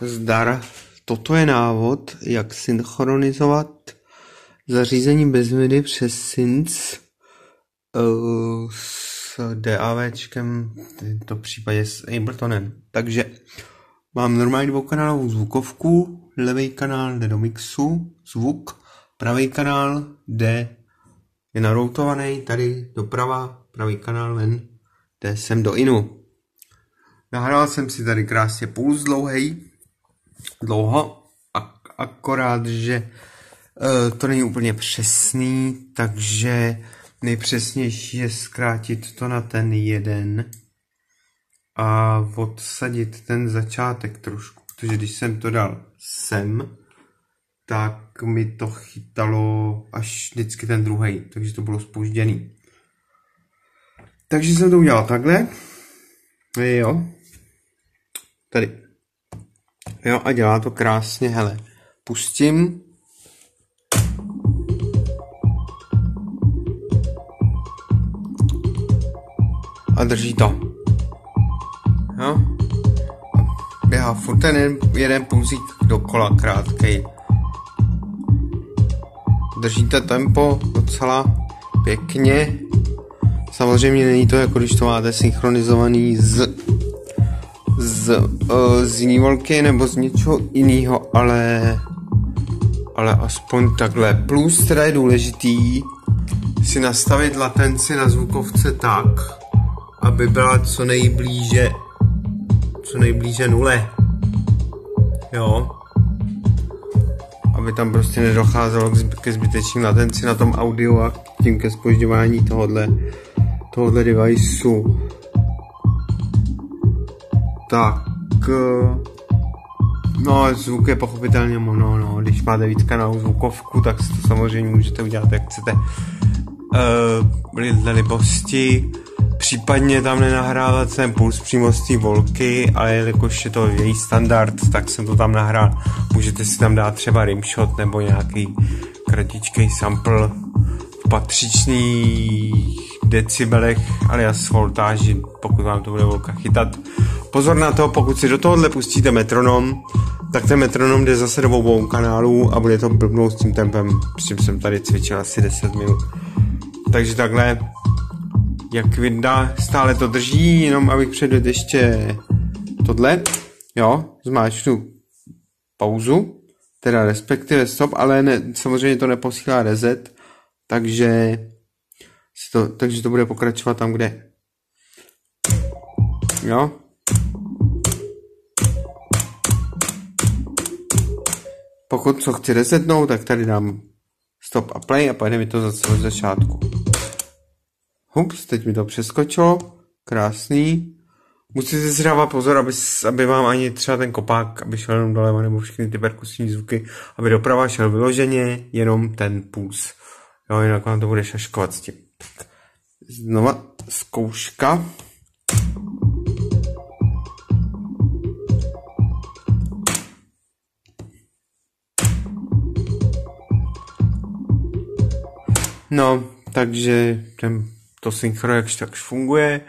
Zdar, toto je návod, jak synchronizovat zařízení bez MIDI přes SYNC s DAVčkem, v tomto případě s Abletonem. Takže mám normální dvoukanálovou zvukovku, levý kanál jde do mixu, zvuk, pravý kanál jde, je naroutovaný tady doprava, pravý kanál ven, jde sem do INU. Nahrál jsem si tady krásně puls dlouho, akorát, že to není úplně přesný, takže nejpřesnější je zkrátit to na ten jeden a odsadit ten začátek trošku, protože když jsem to dal sem, tak mi to chytalo až vždycky ten druhý, takže to bylo zpožděný. Takže jsem to udělal takhle, jo, tady, jo, a dělá to krásně, hele, pustím. A drží to. Jo? Běhá furt ten jeden pulzík dokola, krátkej. Držíte tempo docela pěkně. Samozřejmě není to jako když to máte synchronizovaný z jiný volky nebo z něčeho jiného, ale aspoň takhle. Plus teda je důležitý si nastavit latenci na zvukovce tak, aby byla co nejblíže nule, jo, aby tam prostě nedocházelo ke zbytečným latenci na tom audio a tím ke zpožďování tohohle deviceu. Tak, no, zvuk je pochopitelně mono, no, když máte víc kanálů zvukovku, tak si to samozřejmě můžete udělat, jak chcete, lidle libosti. Případně tam nenahrávat jsem puls přímo z té volky, ale jelikož je to její standard, tak jsem to tam nahrál. Můžete si tam dát třeba rimshot nebo nějaký kratičkej sample v patřičných decibelech, alias voltáži, pokud vám to bude volka chytat. Pozor na to, pokud si do tohohle pustíte metronom, tak ten metronom jde zase do obou kanálů a bude to blbnout s tím tempem, s čím jsem tady cvičil asi 10 minut. Takže takhle. Jak vidá, stále to drží, jenom abych předvedl ještě tohle, jo, zmáčknu pauzu, teda respektive stop, ale ne, samozřejmě to neposílá reset, takže to bude pokračovat tam, kde, jo. Pokud co chci resetnout, tak tady dám stop a play a pojede mi to zase od začátku. Ups, teď mi to přeskočilo, krásný. Musíte si dávat pozor, aby vám ani třeba ten kopák, aby šel jenom doleva, nebo všechny ty perkusní zvuky, aby doprava šel vyloženě, jenom ten puls. Jo, jinak vám to bude šaškovat s tím. Znova zkouška. No, takže to synchro jakž takž funguje,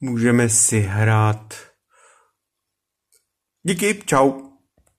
můžeme si hrát. Díky, čau.